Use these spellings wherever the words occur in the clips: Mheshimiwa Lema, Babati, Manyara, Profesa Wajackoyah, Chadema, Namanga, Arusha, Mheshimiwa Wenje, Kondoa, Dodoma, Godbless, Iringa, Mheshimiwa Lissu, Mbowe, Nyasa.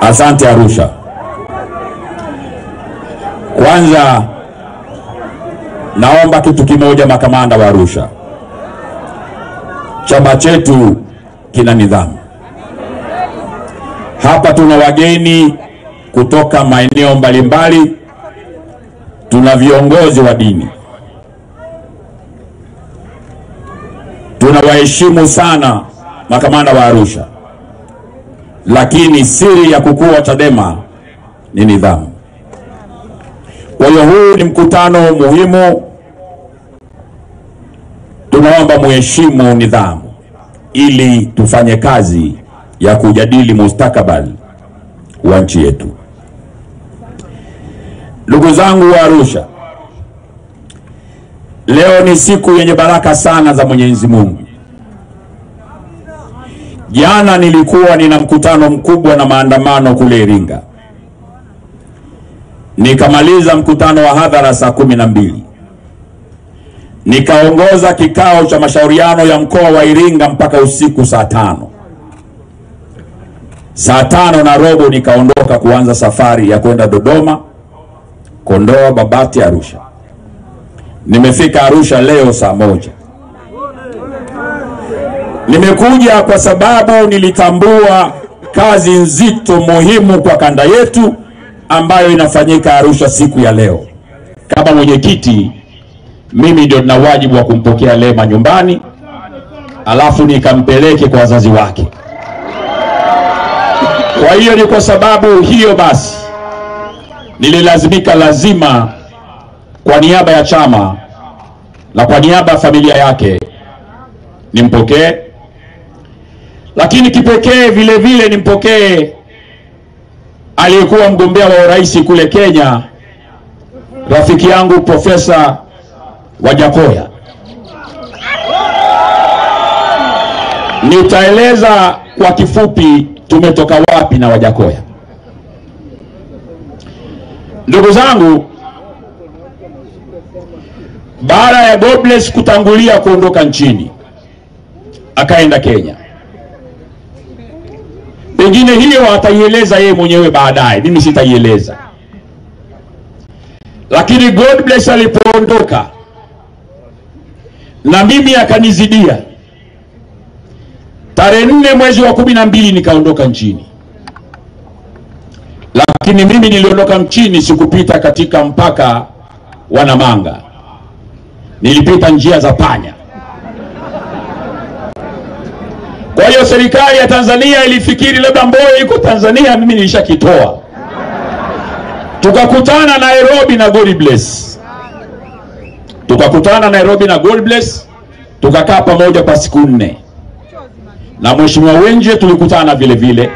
Asante. Asante Arusha. Kwanza naomba kitu kimoja makamanda wa Arusha. Chama chetu kina nidhamu. Hapa tuna wageni kutoka maeneo mbalimbali. Tuna viongozi wa dini. Tunawaheshimu sana makamanda wa Arusha. Lakini siri ya kukua Chadema ni nidhamu. Kwa hiyo huu ni mkutano muhimu. Tunaomba muheshimu nidhamu ili tufanye kazi ya kujadili mustakabali wa nchi yetu. Ndugu zangu wa Arusha, leo ni siku yenye baraka sana za Mwenyezi Mungu. Jana nilikuwa nina mkutano mkubwa na maandamano kule Iringa. Nikamaliza mkutano wa hadhara saa 12. Nikaongoza kikao cha mashauriano ya mkoa wa Iringa mpaka usiku saa 5. Saa 5:15 nikaondoka kuanza safari ya kwenda Dodoma, Kondoa, Babati, Arusha. Nimefika Arusha leo saa 1. Nimekuja kwa sababu nilitambua kazi nzito muhimu kwa kanda yetu ambayo inafanyika Arusha siku ya leo. Kama mwenyekiti, mimi ndio nina wajibu wa kumpokea Lema nyumbani, alafu nikampeleke kwa wazazi wake. Kwa hiyo ni kwa sababu hiyo basi nililazimika kwa niaba ya chama na kwa niaba ya familia yake nimpokee. Lakini kipekee vile vile nimpokee aliyekuwa mgombea wa urais kule Kenya, rafiki yangu Profesa Wajackoyah. Nitaeleza kwa kifupi tumetoka wapi na Wajackoyah. Ndugu zangu, baada ya Godbless kutangulia kuondoka nchini akaenda Kenya, pengine hiyo ataieleza yeye mwenyewe baadaye, mimi sitaieleza. Lakini Godbless alipoondoka na mimi akanizidia, tarehe 4 mwezi wa 12 nikaondoka nchini. Lakini mimi niliondoka nchini sikupita katika mpaka wa Namanga. Nilipita njia za panya. Kwa hiyo serikali ya Tanzania ilifikiri labda Mbowe yuko Tanzania, mimi nilishakitoa. Tukakutana Nairobi na Godbless. Tukakaa pamoja kwa siku 4. Na Mheshimiwa Wenje tulikutana vile vile.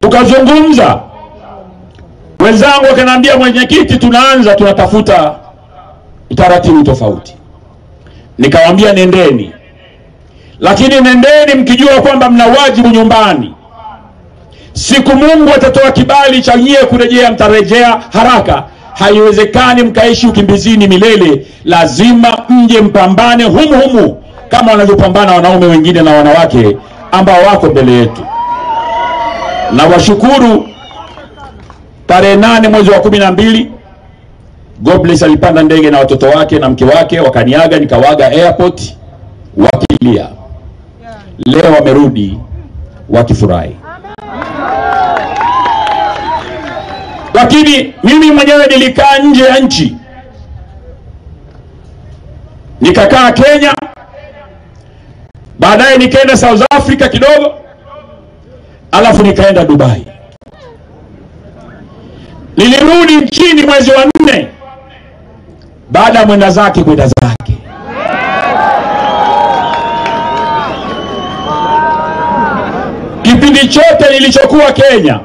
Tukazungumza. Wenzangu wakaniambia mwenyekiti tunatafuta utaratibu tofauti. Nikamwambia nendeni. Lakini nendeni mkijua kwamba mna wajibu nyumbani. Siku Mungu atatoa kibali cha nyie kurejea, mtarejea haraka. Haiwezekani mkaishi ukimbizini milele. Lazima mje mpambane humu kama wanavyopambana wanaume wengine na wanawake ambao wako mbele yetu. Na washukuru, tarehe 8 mwezi wa 12 Godbless alipanda ndege na watoto wake na mke wake, wakaniaga, nikawaga airport wakilia. Leo wamerudi wakifurahi. Lakini mimi mwenyewe nilikaa nje ya nchi. Nikakaa Kenya, baadaye nikaenda South Africa kidogo, alafu nikaenda Dubai. Nilirudi nchini mwezi wa 4 baada mwenda zake kwenda zake. Kipindi chote nilichokuwa Kenya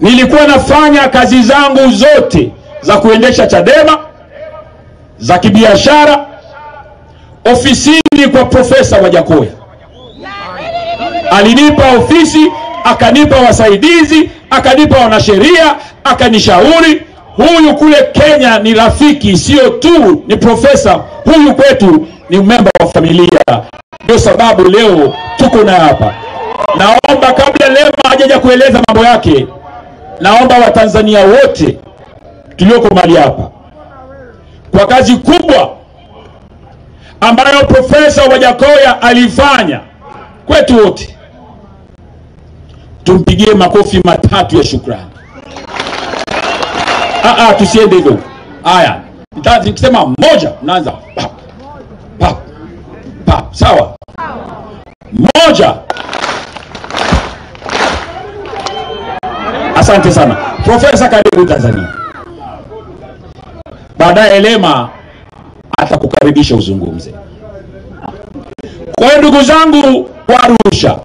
nilikuwa nafanya kazi zangu zote za kuendesha Chadema, za kibiashara, ofisini kwa Profesa Wajackoyah. Alinipa ofisi, akanipa wasaidizi, akanipa wanasheria, akanishauri. Huyu kule Kenya ni rafiki, sio tu ni profesa, huyu kwetu ni member wa familia. Ndio ndio sababu leo tuko na hapa. Naomba kabla Lema hajaja kueleza mambo yake, naomba Watanzania wote tulioko mahali hapa, kwa kazi kubwa ambayo Profesa Wajackoyah alifanya kwetu wote, tumpigie makofi matatu ya shukrani. Tusiende hivyo. Haya, nitasema moja, mnaanza pap pap pap, sawa? Moja. Asante sana. Profesa, karibu Tanzania. Baadaye Lema atakukaribisha uzungumze. Kwa hiyo ndugu zangu wa Arusha,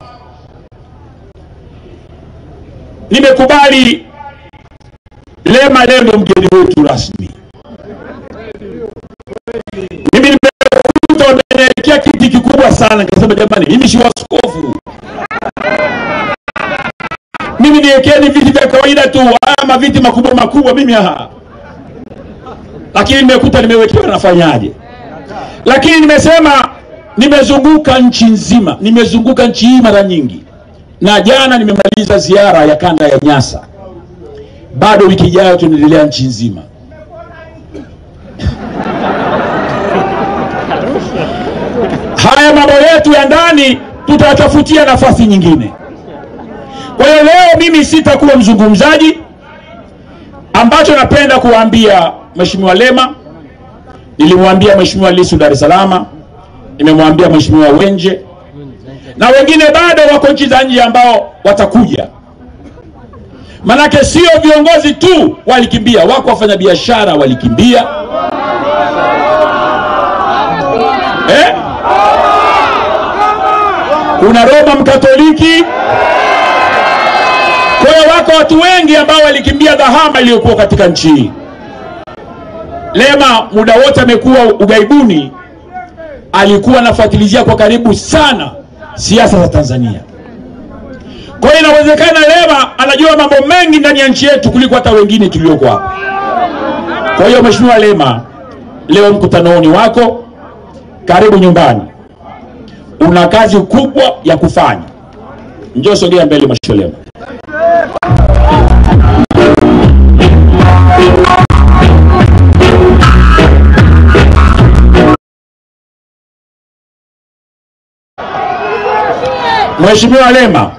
nimekubali Lema leo ndio mgeni wetu rasmi. Mimi nimekuta unaelekea kiti kikubwa sana, nikasema jamani, mimi si waskofu. Mimi niwekeeni viti vya kawaida tu, ama viti makubwa makubwa mimi haha. Lakini nimekuta nimewekewa, nafanyaje? Lakini nimesema nimezunguka nchi nzima, nimezunguka nchi hii mara nyingi. Na jana nimemaliza ziara ya kanda ya Nyasa. Bado wiki ijayo tunaendelea nchi nzima. Haya mambo yetu ya ndani tutatafutia nafasi nyingine. Kwa hiyo leo mimi sitakuwa mzungumzaji. Ambacho napenda kuambia Mheshimiwa Lema, nilimwambia Mheshimiwa Lissu Dar es Salaam, nimemwambia Mheshimiwa Wenje, na wengine bado wako nchi za nje ambao watakuja. Manake sio viongozi tu walikimbia, wako wafanyabiashara walikimbia. Kuna Roma Mkatoliki. Kwa hiyo wako watu wengi ambao walikimbia dhahama iliyokuwa katika nchi. Lema muda wote amekuwa ugaibuni, alikuwa anafuatilizia kwa karibu sana siasa za Tanzania. Kwa hiyo inawezekana Lema anajua mambo mengi ndani ya nchi yetu kuliko hata wengine tulioko hapa. Kwa hiyo Mheshimiwa Lema, leo mkutanoni wako, karibu nyumbani. Una kazi kubwa ya kufanya. Njoo sogea mbele Mheshimiwa Lema. Mheshimiwa Lema,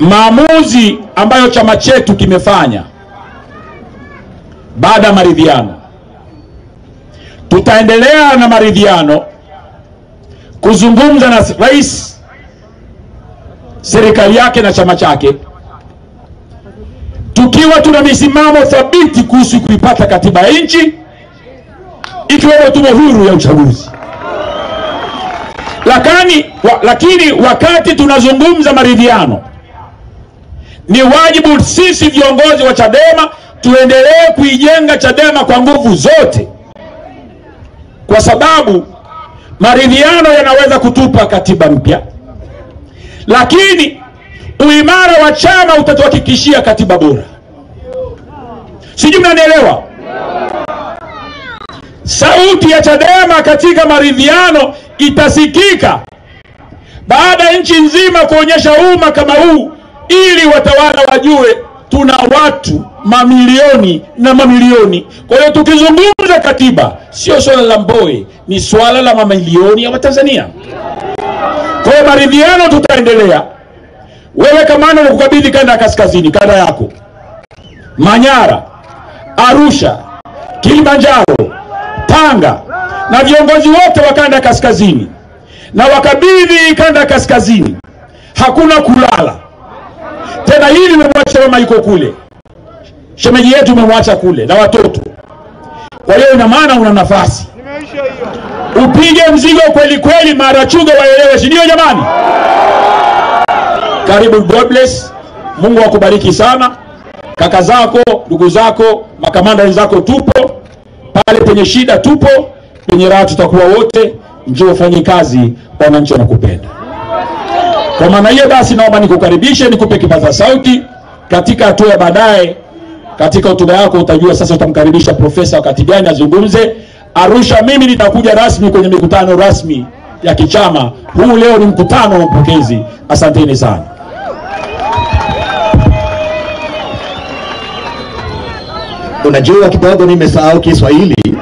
maamuzi ambayo chama chetu kimefanya baada ya maridhiano, tutaendelea na maridhiano kuzungumza na rais, serikali yake na chama chake, tukiwa tuna misimamo thabiti kuhusu kuipata katiba ya nchi, ikiwemo tume huru ya uchaguzi. Lakini wakati tunazungumza maridhiano, ni wajibu sisi viongozi wa Chadema tuendelee kuijenga Chadema kwa nguvu zote, kwa sababu maridhiano yanaweza kutupa katiba mpya, lakini uimara wa chama utatuhakikishia katiba bora. Sijui mnanielewa? Sauti ya Chadema katika maridhiano itasikika baada ya nchi nzima kuonyesha umma kama huu, ili watawala wajue tuna watu mamilioni na mamilioni. Kwa hiyo tukizungumza katiba sio swala la mboe, ni swala la mamilioni ya Watanzania. Kwa hiyo maridhiano tutaendelea. Wewe kama ana kukabidhi kanda ya kaskazini, kanda yako Manyara, Arusha, Kilimanjaro, Tanga, na viongozi wote wa kanda kaskazini, na wakabidhi kanda kaskazini, hakuna kulala tena. Hili umemwacha mama yuko kule, shemeji yetu umemwacha kule na watoto. Kwa hiyo ina maana una nafasi, upige mzigo kweli kweli, marachuga waelewe, si ndio jamani? Karibu Godbless, Mungu akubariki sana. Kaka zako, ndugu zako, makamanda wenzako, tupo pale penye shida, tupo kwenye raha, tutakuwa wote. Njoo fanye kazi, wananchi wanakupenda. Kwa maana hiyo basi, naomba nikukaribishe, nikupe kipaza sauti. Katika hatua ya baadaye katika hotuba yako utajua sasa utamkaribisha profesa wakati gani azungumze. Arusha mimi nitakuja rasmi kwenye mikutano rasmi. ya kichama. Huu leo ni mkutano wa mpokezi. Asanteni sana. Unajua kidogo nimesahau Kiswahili.